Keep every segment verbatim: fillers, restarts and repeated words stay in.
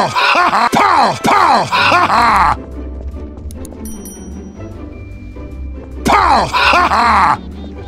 Pow! Ha ha! Pow! Pow! Ha ha! Pow! Ha ha! Pow! Ha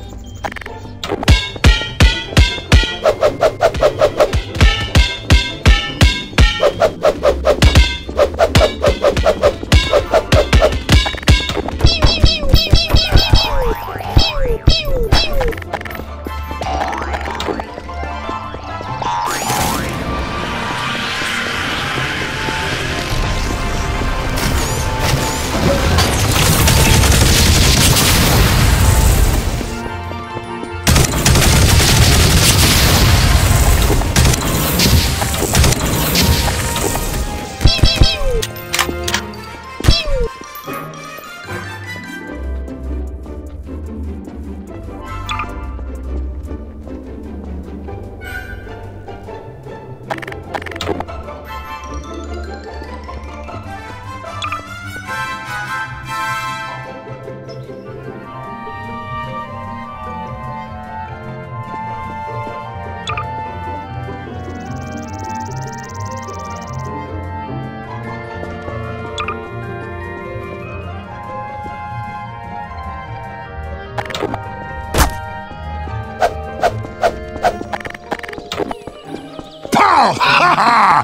ha!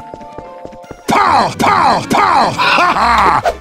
Pow! Pow! Pow! Ha ha!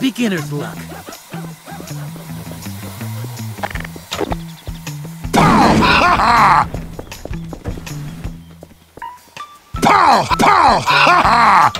Beginner's luck. Pow! Ha ha! Pow! Pow! Ha ha!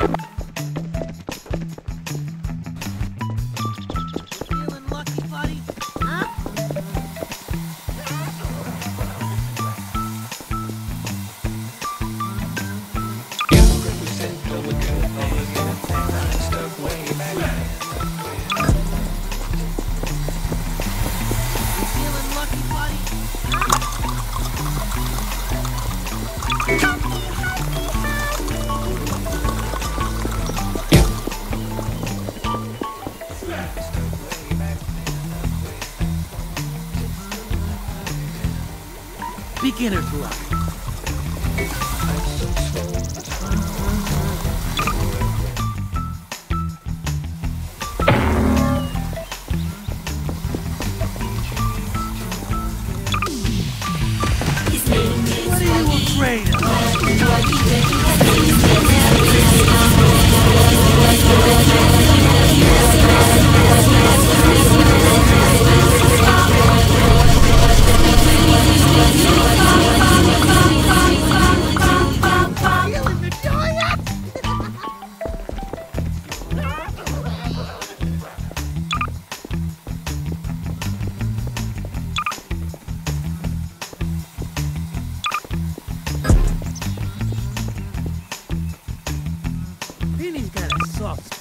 Beginner's luck. Come on, come on, come on.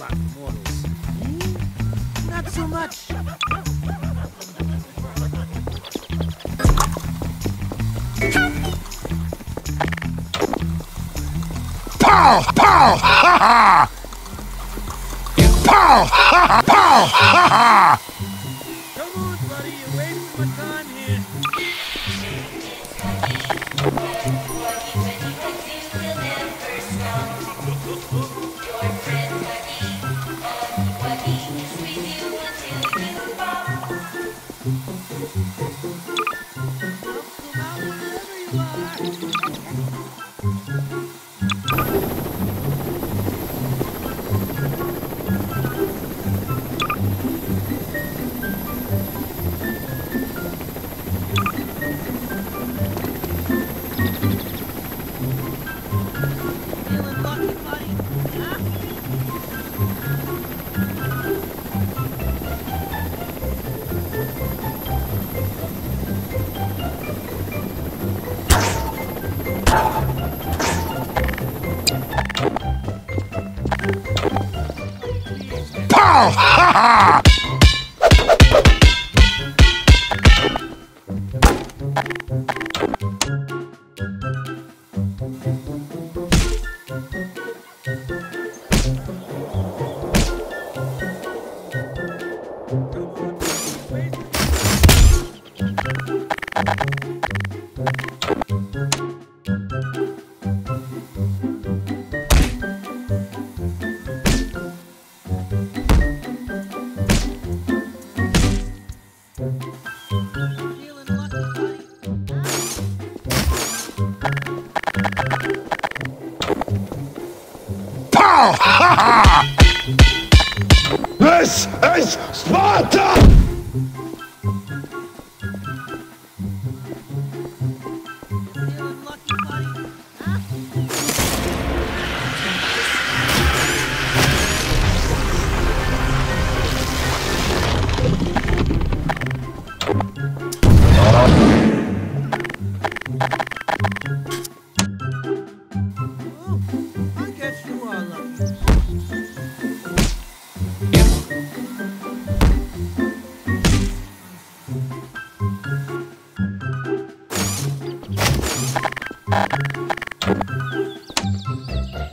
back models. Mm, not so much. Pow! Pow! Ha ha! Pow! Ha ha! Pow! Ha ha! Come on, buddy, you're wasting my time here. This is Sparta! Thank you.